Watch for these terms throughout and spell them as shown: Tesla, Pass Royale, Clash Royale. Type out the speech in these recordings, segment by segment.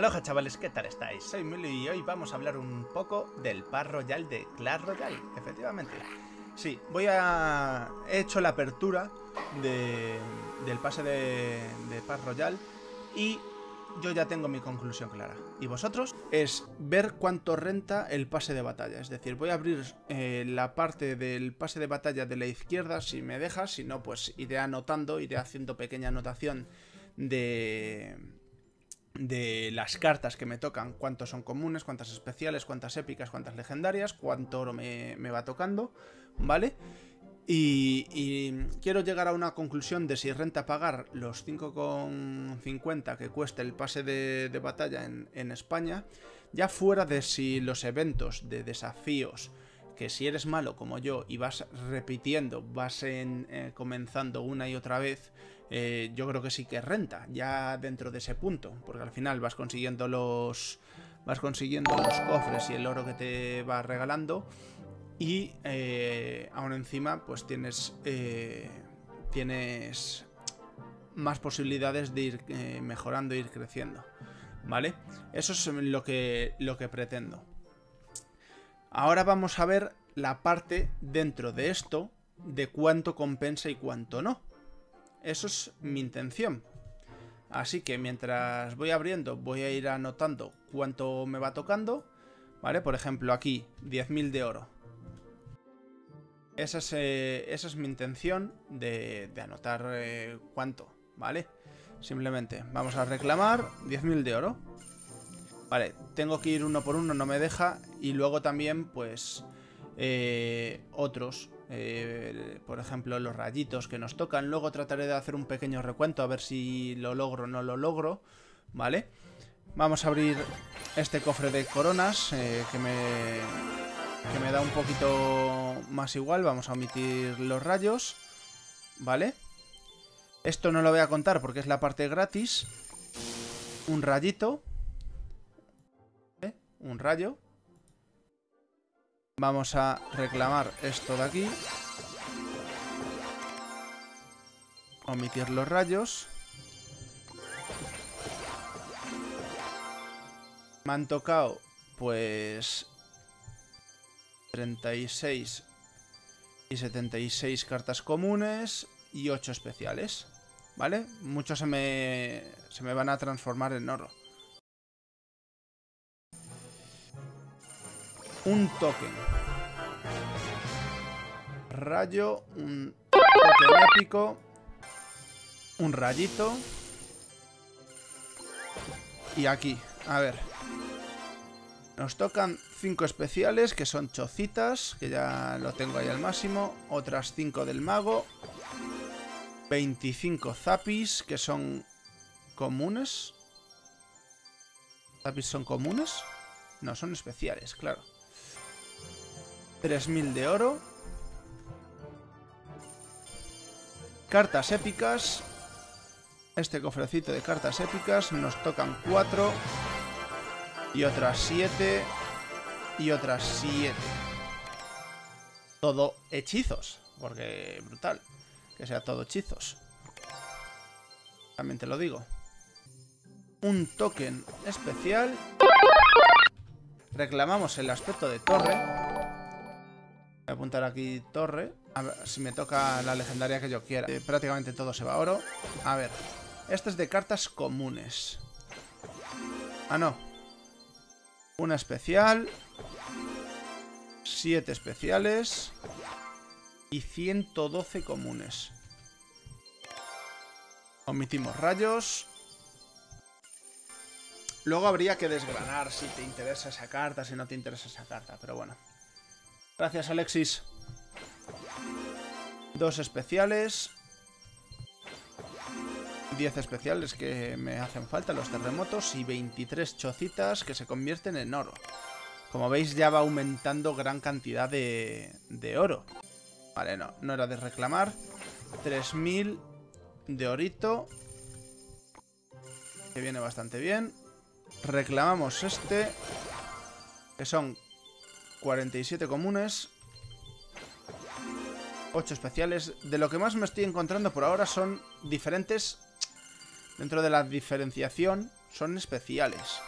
Aloha chavales, ¿qué tal estáis? Soy Milo y hoy vamos a hablar un poco del Pass Royale de Clash Royale, efectivamente. Sí, he hecho la apertura del pase de Pass Royale y yo ya tengo mi conclusión clara. ¿Y vosotros? Es ver cuánto renta el pase de batalla. Es decir, voy a abrir la parte del pase de batalla de la izquierda si me deja, si no pues iré anotando, iré haciendo pequeña anotación de las cartas que me tocan, cuántos son comunes, cuántas especiales, cuántas épicas, cuántas legendarias, cuánto oro me va tocando, ¿vale? Y quiero llegar a una conclusión de si renta pagar los 5,50 que cuesta el pase de batalla en España, ya fuera de si los eventos de desafíos, que si eres malo como yo y vas repitiendo, vas comenzando una y otra vez, yo creo que sí que renta, ya dentro de ese punto, porque al final vas consiguiendo los cofres y el oro que te va regalando y aún encima pues tienes más posibilidades de ir mejorando, ir creciendo, ¿vale? Eso es lo que pretendo. Ahora vamos a ver la parte dentro de esto de cuánto compensa y cuánto no. Eso es mi intención. Así que mientras voy abriendo, voy a ir anotando cuánto me va tocando. ¿Vale? Por ejemplo, aquí, 10.000 de oro. Esa es mi intención de anotar cuánto, ¿vale? Simplemente vamos a reclamar 10.000 de oro. Vale, tengo que ir uno por uno, no me deja. Y luego también, pues, otros. Por ejemplo, los rayitos que nos tocan. Luego trataré de hacer un pequeño recuento a ver si lo logro o no lo logro, ¿vale? Vamos a abrir este cofre de coronas que me da un poquito más igual. Vamos a omitir los rayos, ¿vale? Esto no lo voy a contar porque es la parte gratis. Un rayito. Un rayo. Vamos a reclamar esto de aquí. Omitir los rayos. Me han tocado, pues, 36 y 76 cartas comunes y 8 especiales, ¿vale? Muchos se me van a transformar en oro. Un token. Rayo. Un token épico. Un rayito. Y aquí, a ver. Nos tocan 5 especiales, que son chocitas, que ya lo tengo ahí al máximo. Otras 5 del mago. 25 zapis, que son comunes. ¿Zapis son comunes? No, son especiales, claro. 3.000 de oro. Cartas épicas. Este cofrecito de cartas épicas. Nos tocan 4. Y otras 7. Y otras 7. Todo hechizos. Porque brutal. Que sea todo hechizos. También te lo digo. Un token especial. Reclamamos el aspecto de torre. Voy a apuntar aquí torre. A ver si me toca la legendaria que yo quiera. Prácticamente todo se va a oro. A ver. Este es de cartas comunes. Ah, no. Una especial. 7 especiales. Y 112 comunes. Omitimos rayos. Luego habría que desgranar si te interesa esa carta, si no te interesa esa carta. Pero bueno. Gracias, Alexis. 2 especiales. 10 especiales que me hacen falta, los terremotos. Y 23 chocitas que se convierten en oro. Como veis, ya va aumentando gran cantidad de oro. Vale, no era de reclamar. 3.000 de orito. Que viene bastante bien. Reclamamos este. Que son 47 comunes, 8 especiales. De lo que más me estoy encontrando por ahora son diferentes. Dentro de la diferenciación son especiales.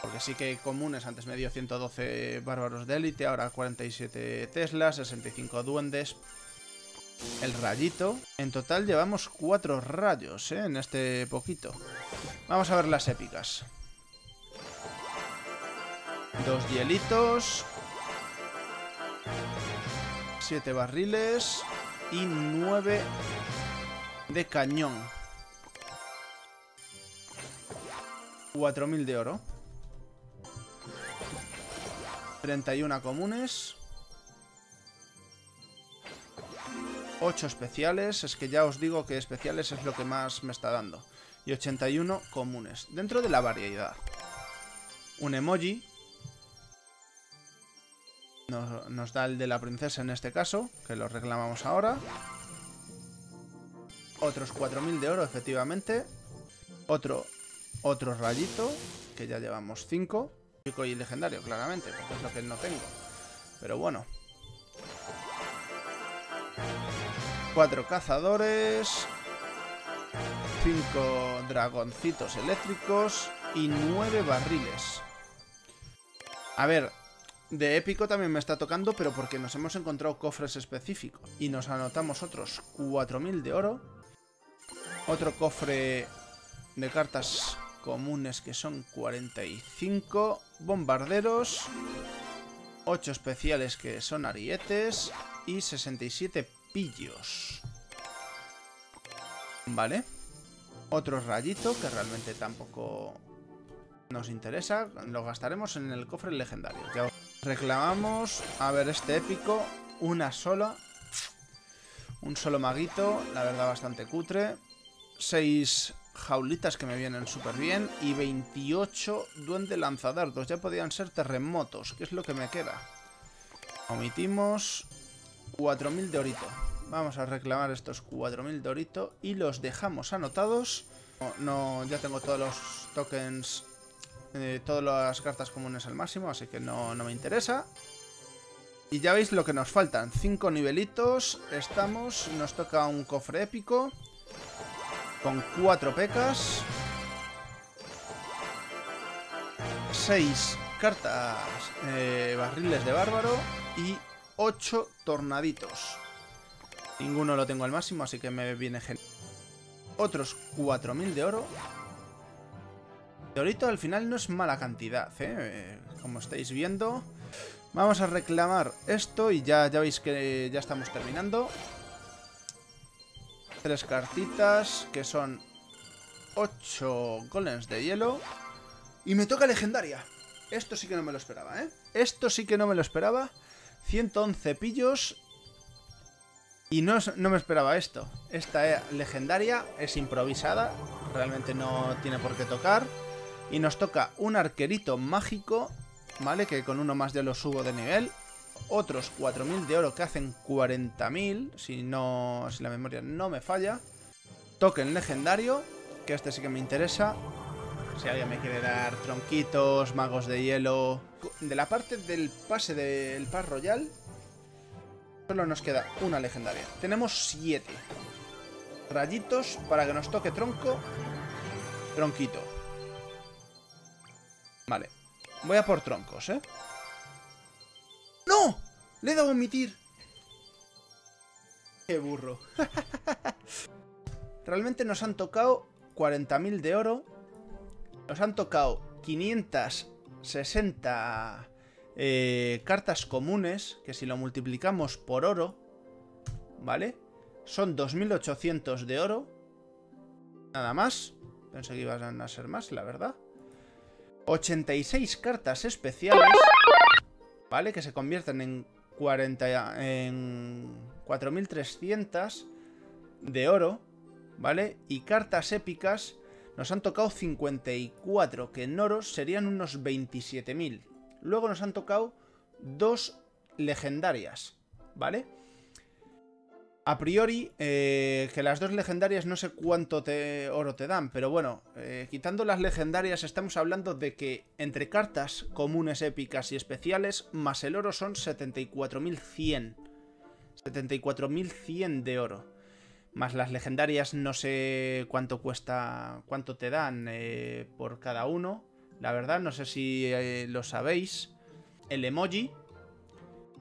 Porque sí que comunes, antes me dio 112 bárbaros de élite, ahora 47 Teslas, 65 duendes, el rayito. En total llevamos 4 rayos, en este poquito. Vamos a ver las épicas. 2 hielitos, 7 barriles y 9 de cañón. 4000 de oro. 31 comunes, 8 especiales, es que ya os digo que especiales es lo que más me está dando, y 81 comunes. Dentro de la variedad, un emoji, nos da el de la princesa en este caso, que lo reclamamos ahora, otros 4000 de oro efectivamente, otro rayito, que ya llevamos 5, y legendario, claramente, porque es lo que no tengo. Pero bueno. 4 cazadores. 5 dragoncitos eléctricos. Y 9 barriles. A ver, de épico también me está tocando, pero porque nos hemos encontrado cofres específicos. Y nos anotamos otros 4000 de oro. Otro cofre de cartas comunes que son 45 bombarderos, 8 especiales que son arietes y 67 pillos. Vale, otro rayito que realmente tampoco nos interesa, lo gastaremos en el cofre legendario. Ya reclamamos, a ver, este épico, un solo maguito, la verdad bastante cutre, 6 jaulitas que me vienen súper bien y 28 duende lanzadardos, ya podían ser terremotos, que es lo que me queda. Omitimos 4000 de orito, vamos a reclamar estos 4000 de orito y los dejamos anotados. No, ya tengo todos los tokens, todas las cartas comunes al máximo, así que no me interesa. Y ya veis lo que nos faltan, 5 nivelitos, nos toca un cofre épico con 4 pecas, 6 cartas, barriles de bárbaro y 8 tornaditos. Ninguno lo tengo al máximo, así que me viene genial. Otros 4000 de oro. De orito al final no es mala cantidad, como estáis viendo. Vamos a reclamar esto y ya veis que ya estamos terminando. 3 cartitas, que son 8 golems de hielo. Y me toca legendaria. Esto sí que no me lo esperaba, Esto sí que no me lo esperaba. 111 pillos. Y no me esperaba esto. Esta legendaria es improvisada. Realmente no tiene por qué tocar. Y nos toca un arquerito mágico, ¿vale? Que con uno más ya lo subo de nivel. Otros 4000 de oro que hacen 40.000, si la memoria no me falla. Token legendario, que este sí que me interesa. Si alguien me quiere dar tronquitos, magos de hielo. De la parte del pase del Pass Royale, solo nos queda una legendaria. Tenemos 7 rayitos para que nos toque tronquito. Vale, voy a por troncos, ¡No! Le he dado a omitir. ¡Qué burro! Realmente nos han tocado 40.000 de oro. Nos han tocado 560 cartas comunes, que si lo multiplicamos por oro, ¿vale? Son 2.800 de oro. Nada más. Pensé que iban a ser más, la verdad. 86 cartas especiales, ¿vale? Que se convierten en 4.300 de oro, ¿vale? Y cartas épicas nos han tocado 54, que en oro serían unos 27.000. Luego nos han tocado 2 legendarias, ¿vale? A priori, que las 2 legendarias no sé cuánto oro te dan, pero bueno, quitando las legendarias estamos hablando de que entre cartas comunes, épicas y especiales, más el oro son 74.100 de oro. Más las legendarias, no sé cuánto cuesta, cuánto te dan por cada uno. La verdad, no sé si lo sabéis. El emoji,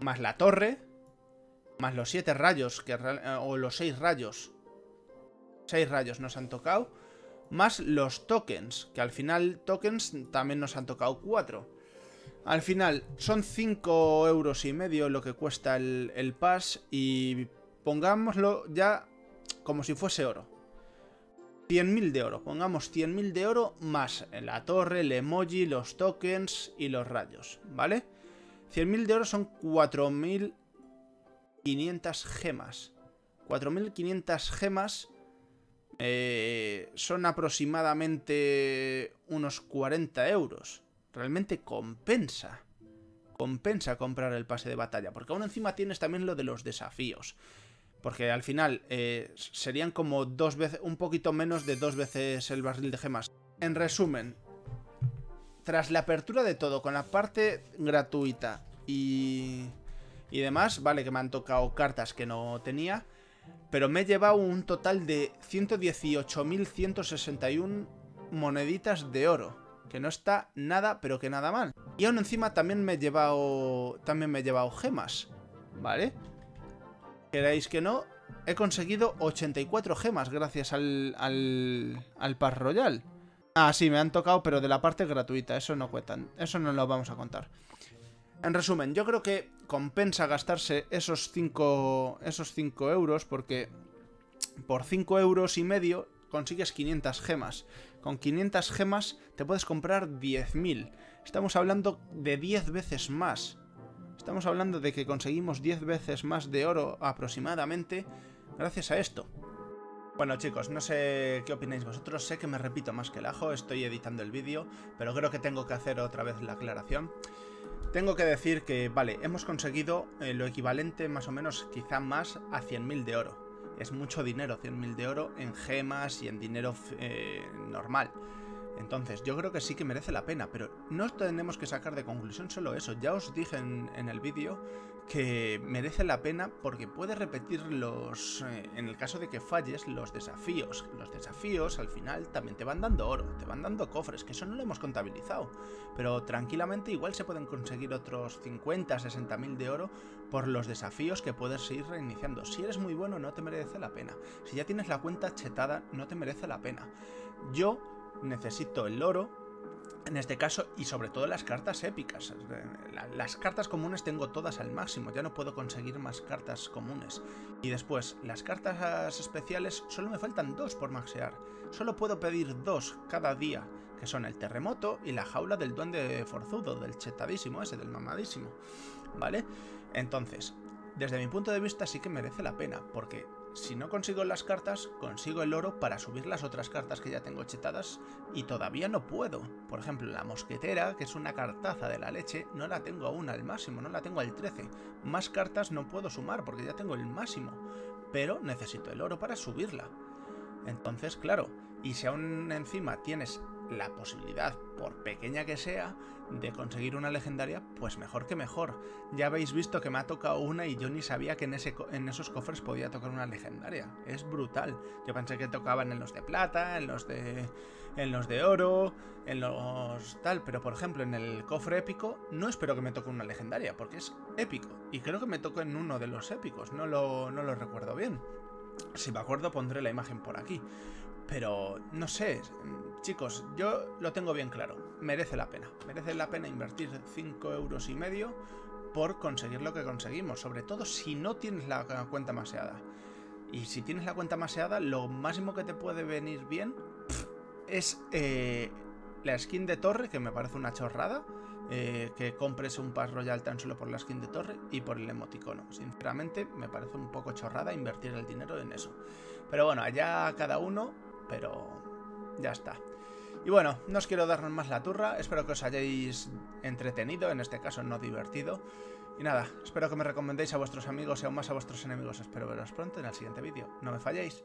más la torre, más los 7 rayos, o los 6 rayos. 6 rayos nos han tocado. Más los tokens, que al final tokens también nos han tocado 4. Al final son 5,5 € lo que cuesta el pass, y pongámoslo ya como si fuese oro. 100.000 de oro, pongamos 100.000 de oro más la torre, el emoji, los tokens y los rayos, ¿vale? 100.000 de oro son 4.500 gemas. 4.500 gemas son aproximadamente unos 40 €. Realmente compensa. Compensa comprar el pase de batalla. Porque aún encima tienes también lo de los desafíos. Porque al final serían como 2 veces, un poquito menos de 2 veces el barril de gemas. En resumen, tras la apertura de todo, con la parte gratuita y demás, vale que me han tocado cartas que no tenía, pero me he llevado un total de 118.161 moneditas de oro. Que no está nada, pero que nada mal. Y aún encima también me he llevado. Gemas. ¿Vale? Queréis que no. He conseguido 84 gemas gracias al Pass Royale. Ah, sí, me han tocado, pero de la parte gratuita. Eso no cuentan. Eso no lo vamos a contar. En resumen, yo creo que compensa gastarse esos 5 euros. Porque por 5,5 € consigues 500 gemas. Con 500 gemas te puedes comprar 10.000. Estamos hablando de 10 veces más. Estamos hablando de que conseguimos 10 veces más de oro aproximadamente gracias a esto. Bueno, chicos, no sé qué opináis vosotros. Sé que me repito más que el ajo. Estoy editando el vídeo, pero creo que tengo que hacer otra vez la aclaración. Tengo que decir que, vale, hemos conseguido lo equivalente, más o menos, quizá más, a 100.000 de oro. Es mucho dinero, 100.000 de oro en gemas y en dinero normal. Entonces, yo creo que sí que merece la pena, pero no tenemos que sacar de conclusión solo eso. Ya os dije en el vídeo que merece la pena porque puedes repetir los... en el caso de que falles, los desafíos. Los desafíos, al final, también te van dando oro, te van dando cofres, que eso no lo hemos contabilizado. Pero tranquilamente igual se pueden conseguir otros 50, 60.000 de oro por los desafíos que puedes ir reiniciando. Si eres muy bueno, no te merece la pena. Si ya tienes la cuenta chetada, no te merece la pena. Yo... necesito el oro, en este caso, y sobre todo las cartas épicas. Las cartas comunes tengo todas al máximo, ya no puedo conseguir más cartas comunes. Y después, las cartas especiales, solo me faltan 2 por maxear. Solo puedo pedir 2 cada día, que son el terremoto y la jaula del duende forzudo, del chetadísimo ese, del mamadísimo. ¿Vale? Entonces, desde mi punto de vista sí que merece la pena, porque... si no consigo las cartas, consigo el oro para subir las otras cartas que ya tengo chetadas y todavía no puedo. Por ejemplo, la mosquetera, que es una cartaza de la leche, no la tengo aún al máximo, no la tengo al 13. Más cartas no puedo sumar porque ya tengo el máximo, pero necesito el oro para subirla. Entonces, claro, y si aún encima tienes la posibilidad, por pequeña que sea, de conseguir una legendaria, pues mejor que mejor. Ya habéis visto que me ha tocado una y yo ni sabía que en esos cofres podía tocar una legendaria. Es brutal. Yo pensé que tocaban en los de plata, en los de oro, en los tal, pero por ejemplo en el cofre épico no espero que me toque una legendaria, porque es épico. Y creo que me tocó en uno de los épicos, no lo recuerdo bien. Si me acuerdo pondré la imagen por aquí. Pero no sé, chicos, yo lo tengo bien claro. Merece la pena invertir 5,5 € por conseguir lo que conseguimos, sobre todo si no tienes la cuenta maseada. Y si tienes la cuenta maseada, lo máximo que te puede venir bien es la skin de torre, que me parece una chorrada, que compres un Pass Royale tan solo por la skin de torre y por el emoticono. Sinceramente, me parece un poco chorrada invertir el dinero en eso. Pero bueno, allá cada uno, pero ya está. Y bueno, no os quiero dar más la turra, espero que os hayáis entretenido, en este caso no divertido. Y nada, espero que me recomendéis a vuestros amigos y aún más a vuestros enemigos. Espero veros pronto en el siguiente vídeo. No me falléis.